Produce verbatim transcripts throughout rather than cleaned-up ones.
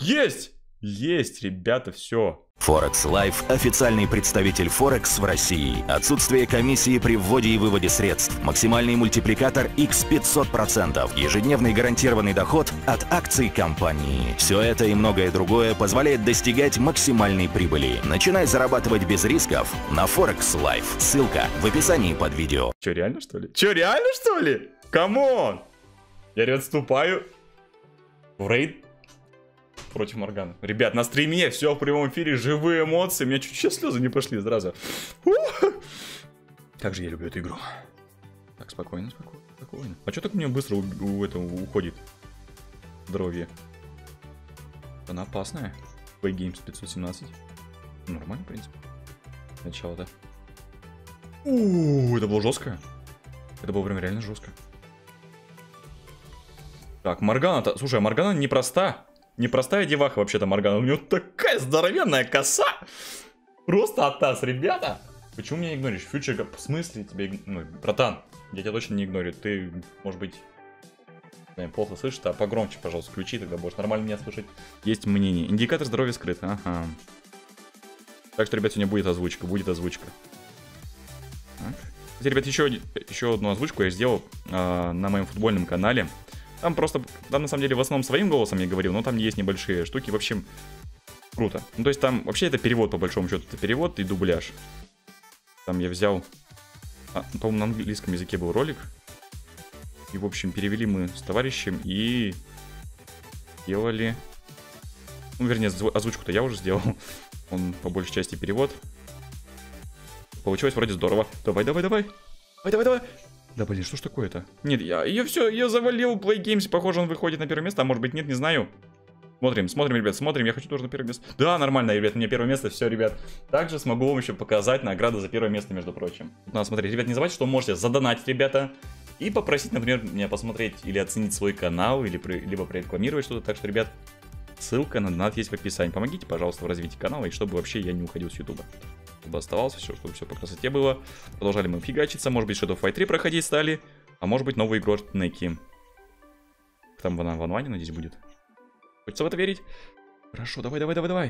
Есть! Есть, ребята, все. Forex Live – официальный представитель Forex в России. Отсутствие комиссии при вводе и выводе средств. Максимальный мультипликатор икс пятьсот процентов. Ежедневный гарантированный доход от акций компании. Все это и многое другое позволяет достигать максимальной прибыли. Начинай зарабатывать без рисков на Forex Live. Ссылка в описании под видео. Че, реально что ли? Че, реально что ли? Камон! Я не отступаю в рейд против Моргана. Ребят, на стриме все в прямом эфире, живые эмоции. У меня чуть-чуть слезы не пошли сразу. У! Как же я люблю эту игру. Так, спокойно, спокойно, спокойно. А что так мне быстро у, у этого уходит? Здоровье. Она опасная. Play games пятьсот семнадцать. Нормально, в принципе. Сначала, да. У, это было жестко. Это было прям реально жестко. Так, Моргана-то... Слушай, а Моргана непроста. Непростая деваха вообще-то Моргана. У нее такая здоровенная коса. Просто оттас, ребята. Почему меня игноришь? Фьючер, в смысле тебя игноришь? Ну, братан, я тебя точно не игнорю. Ты, может быть, плохо слышишь, а погромче, пожалуйста, включи, тогда будешь нормально меня слушать. Есть мнение. Индикатор здоровья скрыт. Ага. Так что, ребят, сегодня будет озвучка. Будет озвучка. Так. Кстати, ребят, еще, еще одну озвучку я сделал э, на моем футбольном канале. Там просто, там на самом деле в основном своим голосом я говорил, но там есть небольшие штуки, в общем, круто. Ну то есть там вообще это перевод по большому счету, это перевод и дубляж. Там я взял, а, по-моему, на английском языке был ролик. И в общем перевели мы с товарищем и делали, ну вернее озвучку-то я уже сделал, он по большей части перевод. Получилось вроде здорово. Давай, давай, давай, давай, давай, давай. Да блин, что ж такое-то? Нет, я ее все, ее завалил в Play Games, похоже, он выходит на первое место, а может быть нет, не знаю. Смотрим, смотрим, ребят, смотрим, я хочу тоже на первое место. Да, нормально, ребят, у меня первое место, все, ребят. Также смогу вам еще показать награду за первое место, между прочим. Тут надо смотреть, ребят, не забывайте, что можете задонатить, ребята, и попросить, например, меня посмотреть или оценить свой канал, или при, либо прорекламировать что-то. Так что, ребят, ссылка на донат есть в описании. Помогите, пожалуйста, в развитии канала, и чтобы вообще я не уходил с ютуба. Чтобы оставался все, чтобы все по красоте было. Продолжали мы фигачиться, может быть, Shadow Fight три проходить стали, а может быть, новые игры от Неки. Там в анване, надеюсь, будет. Хочется в это верить. Хорошо, давай, давай, давай, давай.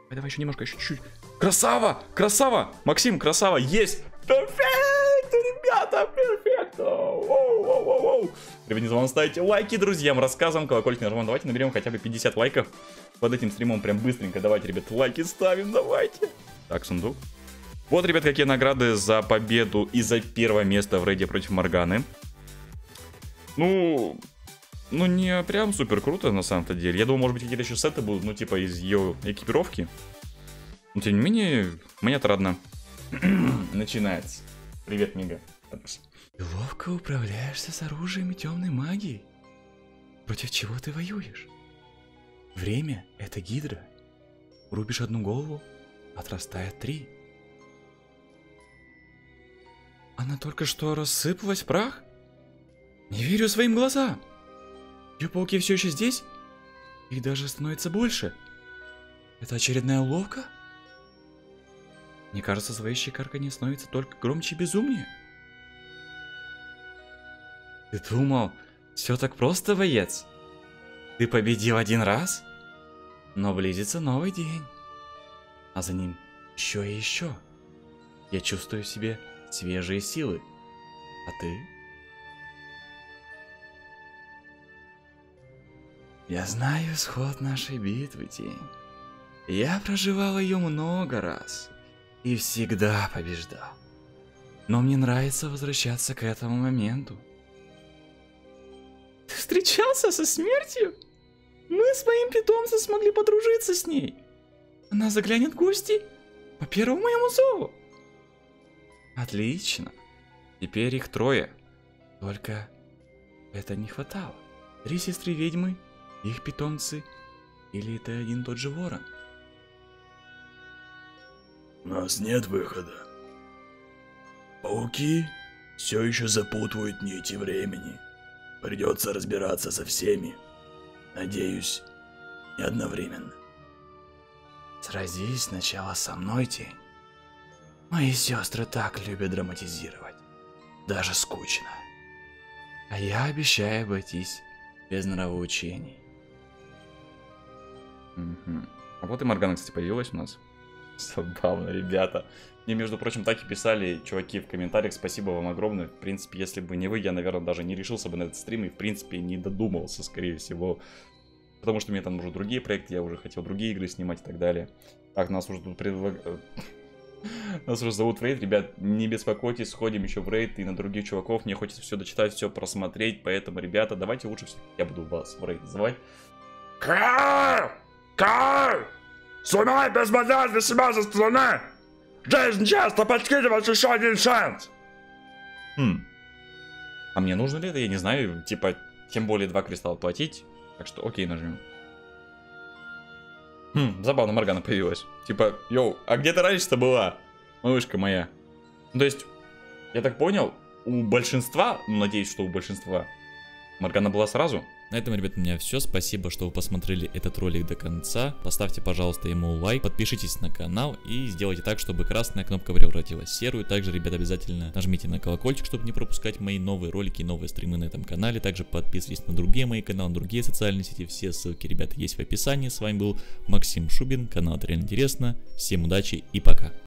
Давай, давай, еще немножко, еще чуть-чуть. Красава! Красава! Максим, красава! Есть! Перфект! Ребята, перфект! Воу-воу-воу-воу! Ребята, не забывайте ставить лайки друзьям, рассказам, колокольчик нажимаем. Давайте наберем хотя бы пятьдесят лайков под этим стримом, прям быстренько. Давайте, ребят, лайки ставим, давайте. Так, сундук. Вот, ребят, какие награды за победу и за первое место в рейде против Морганы. Ну, ну не прям супер круто на самом-то деле. Я думал, может быть, какие-то еще сеты будут, ну типа из ее экипировки. Но тем не менее, мне это родно. Начинается. Привет, Мига. Ты ловко управляешься с оружием и темной магией. Против чего ты воюешь? Время — это гидра. Рубишь одну голову, отрастает три. Она только что рассыпалась в прах? Не верю своим глазам. Ее пауки все еще здесь? Их даже становится больше. Это очередная уловка? Мне кажется, зловещая карканье становится только громче и безумнее. Ты думал, все так просто, боец? Ты победил один раз, но близится новый день. А за ним еще и еще. Я чувствую в себе свежие силы. А ты? Я знаю исход нашей битвы, Тень. Я проживал ее много раз и всегда побеждал. Но мне нравится возвращаться к этому моменту. Ты встречался со смертью? Мы с моим питомцем смогли подружиться с ней. Она заглянет в гости по первому моему зову. Отлично. Теперь их трое. Только это не хватало. Три сестры-ведьмы, их питомцы, или это один тот же ворон? У нас нет выхода. Пауки все еще запутывают нити времени. Придется разбираться со всеми. Надеюсь, не одновременно. Сразись сначала со мной, Тень. Мои сестры так любят драматизировать. Даже скучно. А я обещаю обойтись без нравоучений. Угу. А вот и Моргана, кстати, появилась у нас. Забавно, ребята. Мне, между прочим, так и писали, чуваки, в комментариях. Спасибо вам огромное. В принципе, если бы не вы, я, наверное, даже не решился бы на этот стрим. И, в принципе, не додумался, скорее всего. Потому что у меня там уже другие проекты. Я уже хотел другие игры снимать и так далее. Так, нас уже тут предлагают... Нас уже зовут в рейд, ребят, не беспокойтесь, сходим еще в рейд и на других чуваков. Мне хочется все дочитать, все просмотреть, поэтому, ребята, давайте лучше все. Я буду вас в рейд звать. Кар! Кар! Сумай посмотреть на себя со стороны! Жизнь часто подкидывает еще один шанс! Хм. А мне нужно ли это? Я не знаю, типа, тем более два кристалла платить. Так что окей, нажмем. Хм, забавно, Моргана появилась. Типа, йоу, а где ты раньше-то была? Малышка моя. Ну, то есть, я так понял, у большинства, ну, надеюсь, что у большинства, Моргана была сразу. На этом, ребят, у меня все. Спасибо, что вы посмотрели этот ролик до конца. Поставьте, пожалуйста, ему лайк, подпишитесь на канал и сделайте так, чтобы красная кнопка превратилась в серую. Также, ребят, обязательно нажмите на колокольчик, чтобы не пропускать мои новые ролики, новые стримы на этом канале. Также подписывайтесь на другие мои каналы, на другие социальные сети. Все ссылки, ребята, есть в описании. С вами был Максим Шубин, канал «Это реально интересно». Всем удачи и пока.